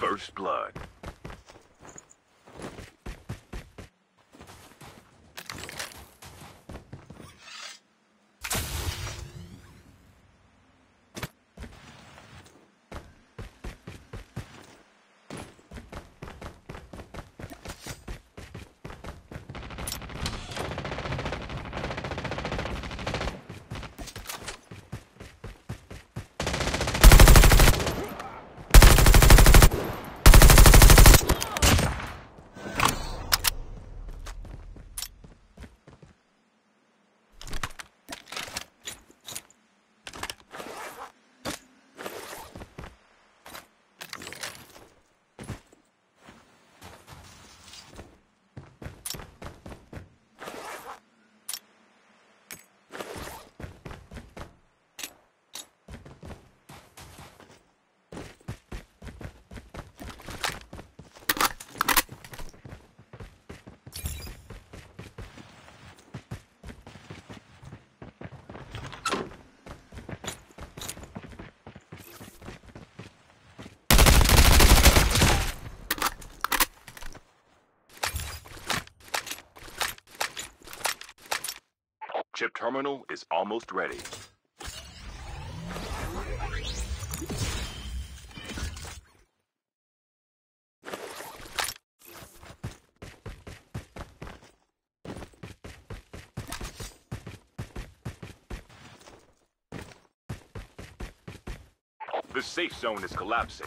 First blood. Chip terminal is almost ready. The safe zone is collapsing.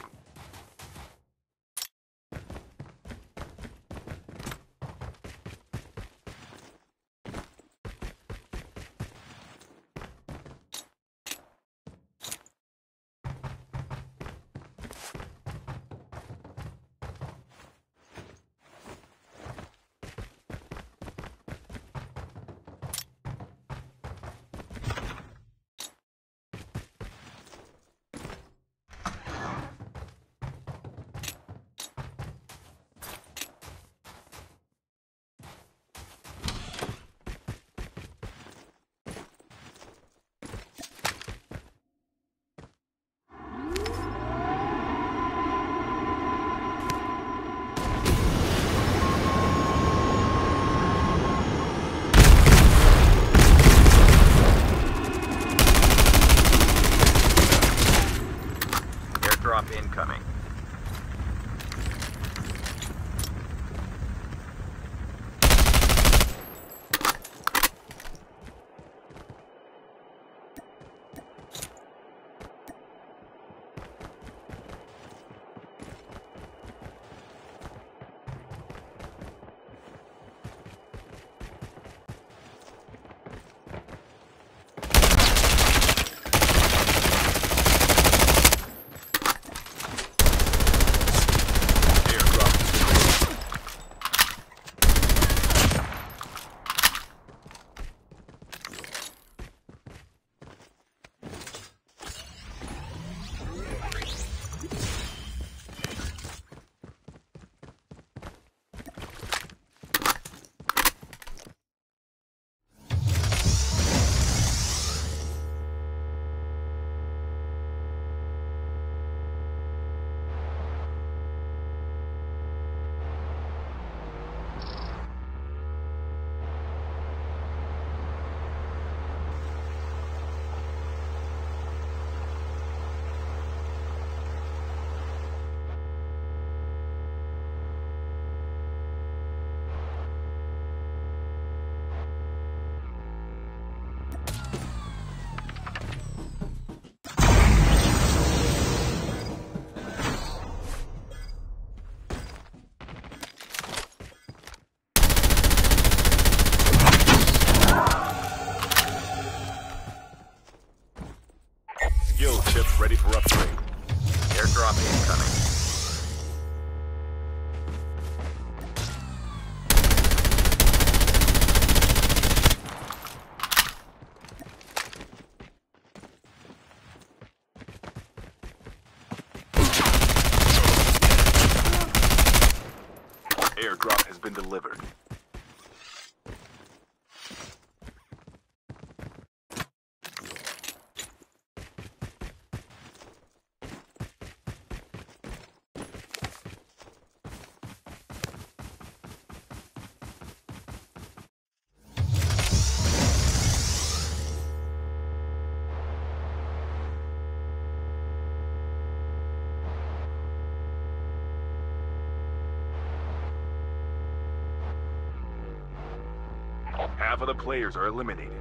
Ready for upgrade. Airdrop incoming. Airdrop has been delivered. Half of the players are eliminated.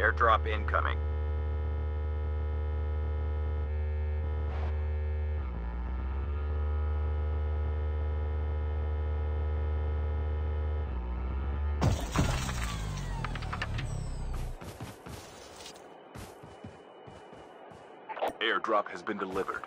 Airdrop incoming. Airdrop has been delivered.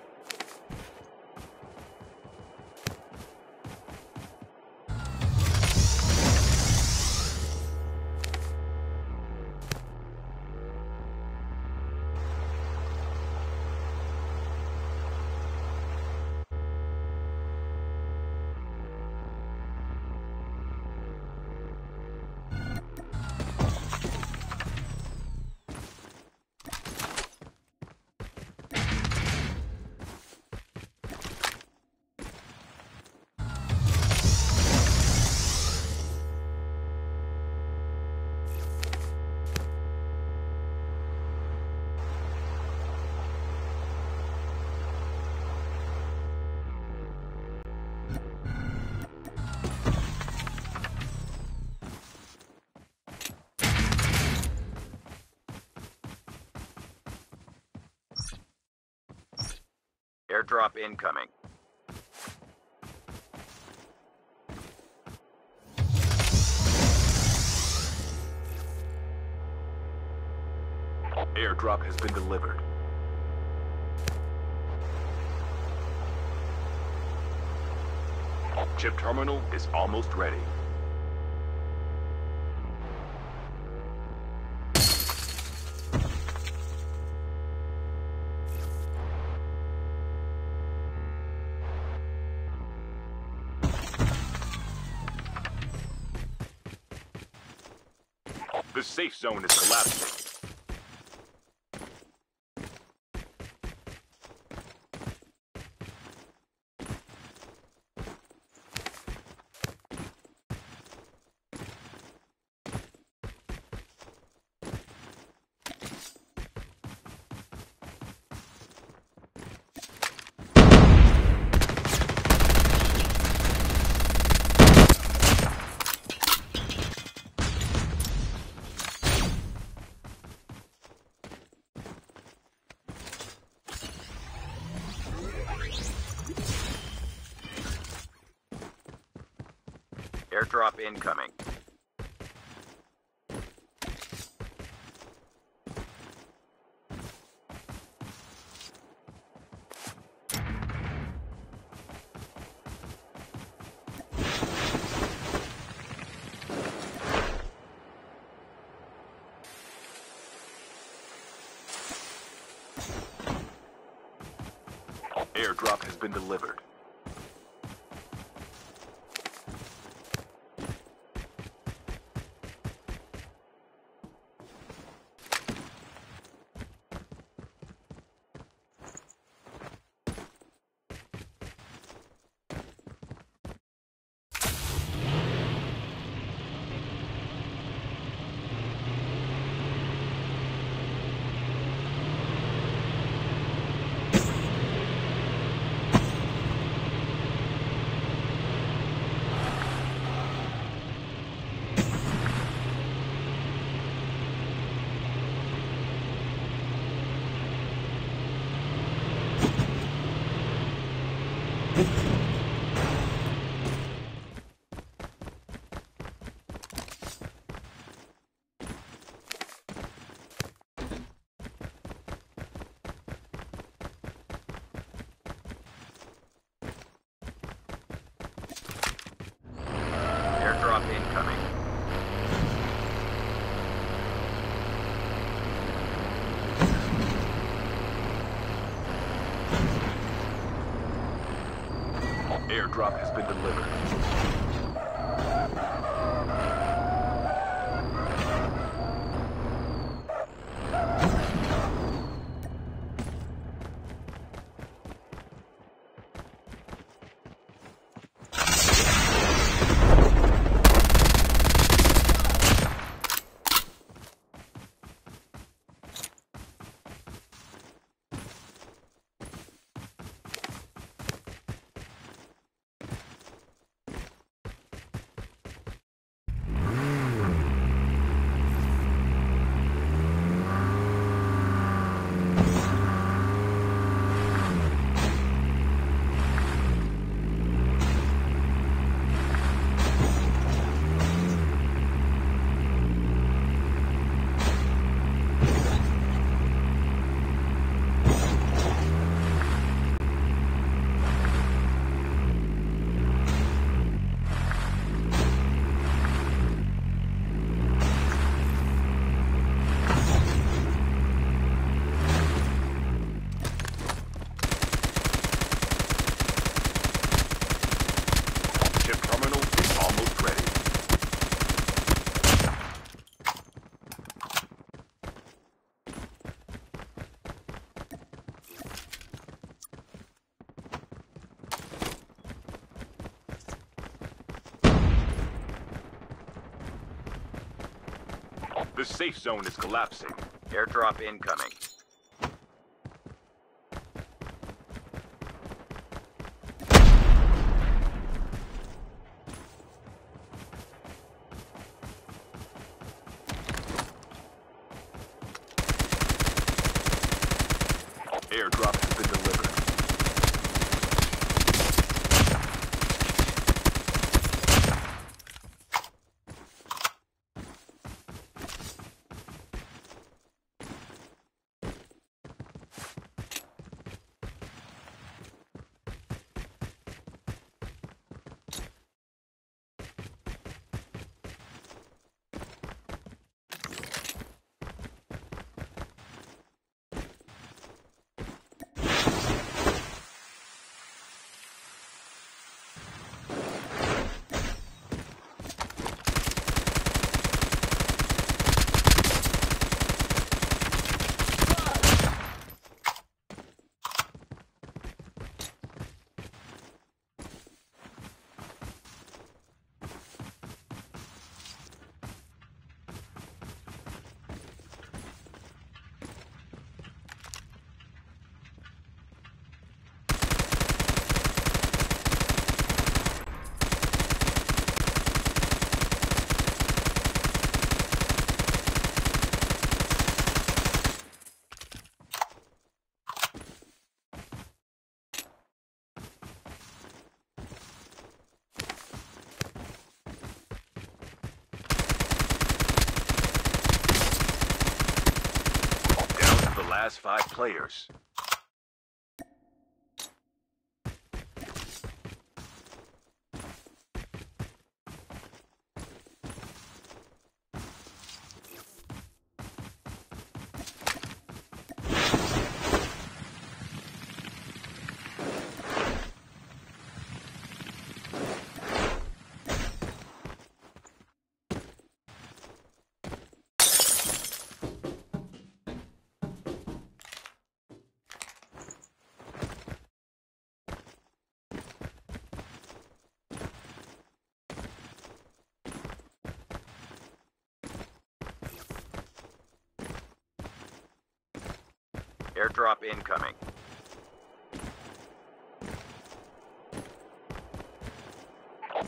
Airdrop incoming. Airdrop has been delivered. Chip terminal is almost ready. The safe zone is collapsing. Airdrop incoming. Airdrop has been delivered. incoming. Airdrop has been delivered. The safe zone is collapsing. Airdrop incoming. Airdrop has been delivered. Last 5 players. Airdrop incoming.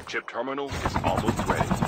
Chip terminal is almost ready.